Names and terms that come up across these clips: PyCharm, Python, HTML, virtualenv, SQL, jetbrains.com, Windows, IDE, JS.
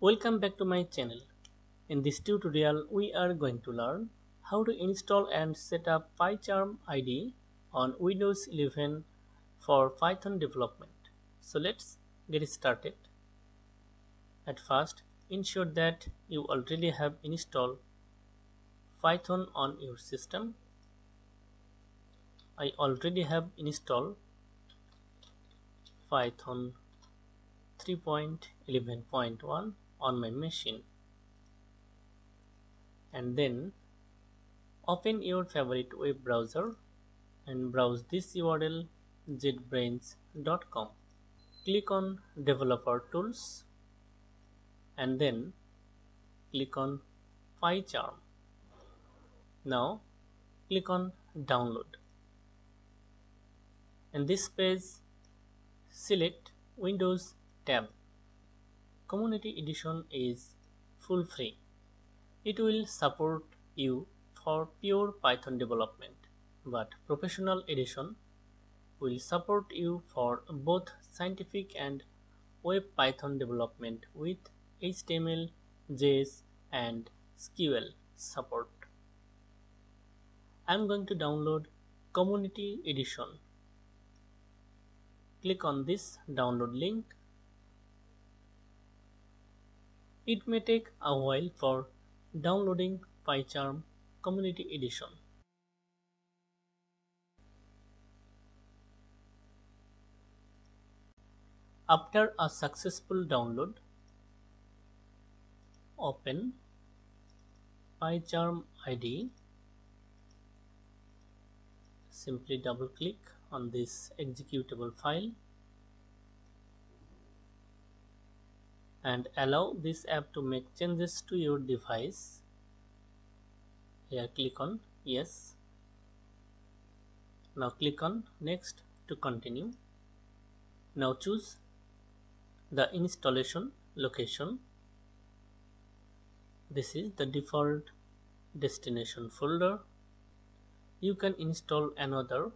Welcome back to my channel. In this tutorial, we are going to learn how to install and set up PyCharm IDE on Windows 11 for Python development. So let's get started. At first, ensure that you already have installed Python on your system. I already have installed Python 3.11.1 on my machine, and then open your favorite web browser and browse this URL, jetbrains.com. Click on Developer Tools and then click on PyCharm. Now click on Download. In this page, select Windows tab. Community edition is full free. It will support you for pure Python development, but professional edition will support you for both scientific and web Python development with HTML, JS and SQL support. I'm going to download community edition. Click on this download link. It may take a while for downloading PyCharm Community Edition. After a successful download, open PyCharm IDE. Simply double click on this executable file and allow this app to make changes to your device. Here click on Yes. Now click on Next to continue. Now choose the installation location. This is the default destination folder. You can install another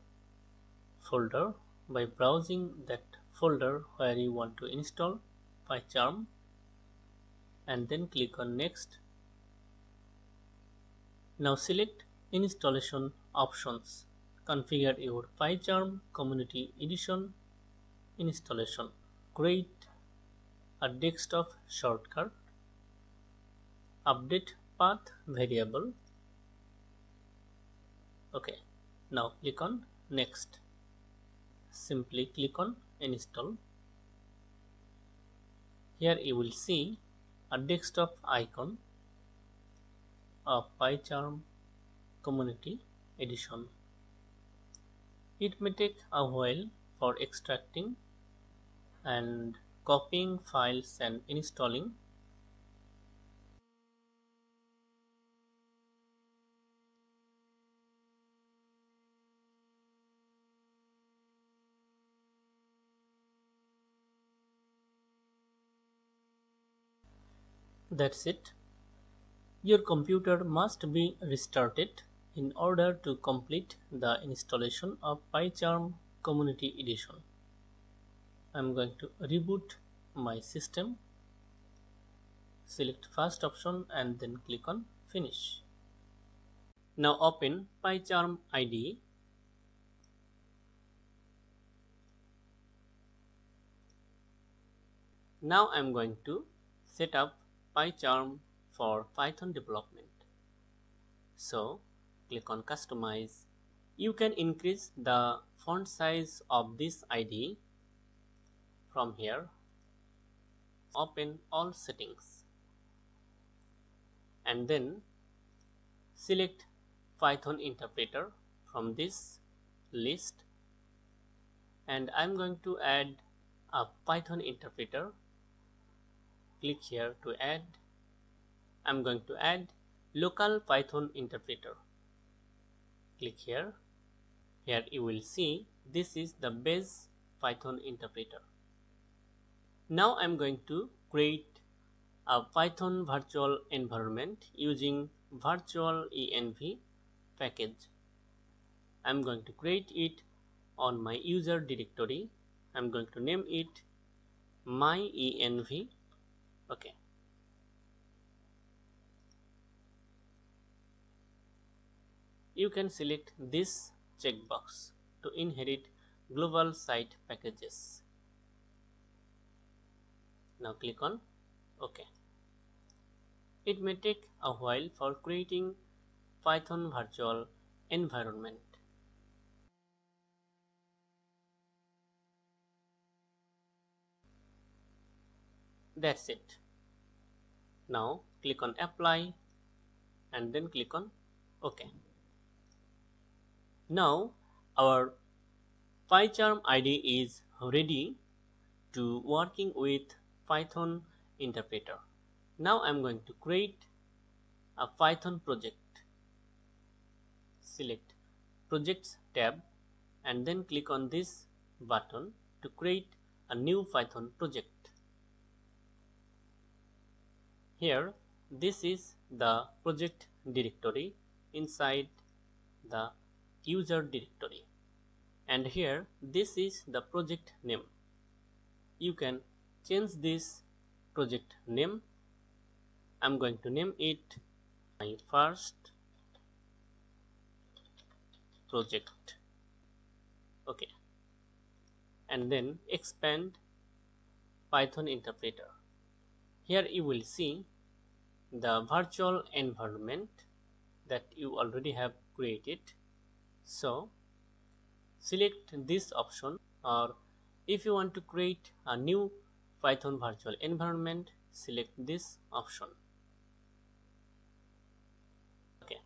folder by browsing that folder where you want to install PyCharm, and then click on Next. Now select Installation Options. Configure your PyCharm Community Edition installation. Create a desktop shortcut. Update path variable. OK. Now click on Next. Simply click on Install. Here you will see a desktop icon of PyCharm Community Edition. It may take a while for extracting and copying files and installing. That's it. Your computer must be restarted in order to complete the installation of PyCharm Community Edition. I'm going to reboot my system. Select first option and then click on Finish. Now open PyCharm IDE. Now I'm going to set up PyCharm for Python development. So click on Customize. You can increase the font size of this IDE from here. Open all settings and then select Python interpreter from this list, and I'm going to add a Python interpreter. Click here to add. I'm going to add local Python interpreter. Click here. Here you will see this is the base Python interpreter. Now I'm going to create a Python virtual environment using virtualenv package. I'm going to create it on my user directory. I'm going to name it myenv. Okay, you can select this checkbox to inherit global site packages. Now click on OK. It may take a while for creating Python virtual environment. That's it. Now click on Apply and then click on OK. Now our PyCharm IDE is ready to working with Python interpreter. Now I'm going to create a Python project. Select Projects tab and then click on this button to create a new Python project. Here, this is the project directory inside the user directory, and here this is the project name. You can change this project name. I'm going to name it my first project. Okay, and then expand Python interpreter. Here you will see the virtual environment that you already have created. So select this option, or if you want to create a new Python virtual environment, select this option. Okay.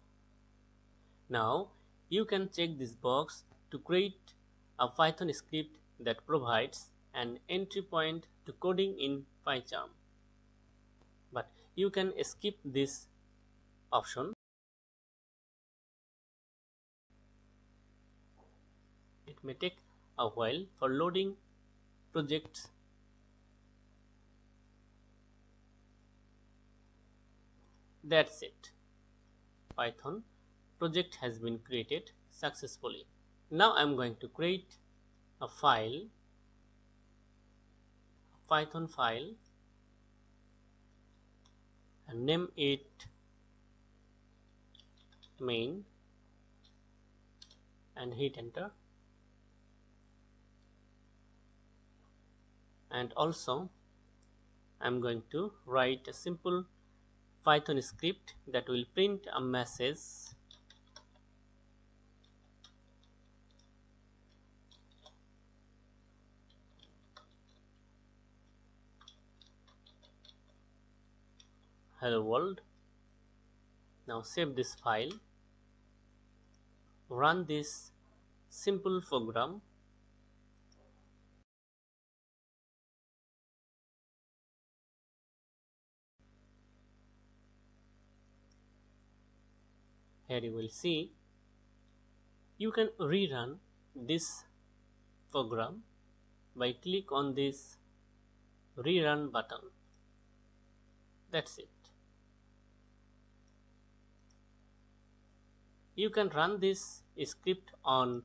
Now you can check this box to create a Python script that provides an entry point to coding in PyCharm. But you can skip this option. It may take a while for loading projects. That's it. Python project has been created successfully. Now I am going to create a file, a Python file, and name it main and hit enter, and also I am going to write a simple Python script that will print a message "Hello world." Now save this file, run this simple program. Here you will see you can rerun this program by click on this rerun button. That's it. You can run this script on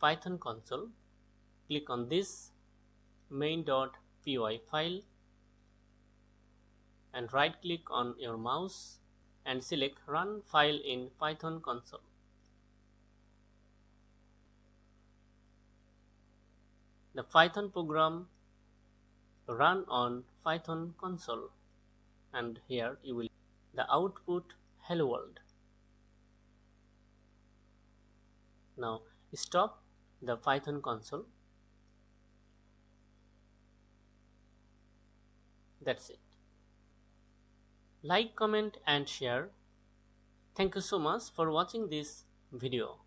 Python console. Click on this main.py file and right click on your mouse and select Run File in Python console. The Python program run on Python console, and here you will see the output "Hello world." Now stop the Python console. That's it. Like, comment and share. Thank you so much for watching this video.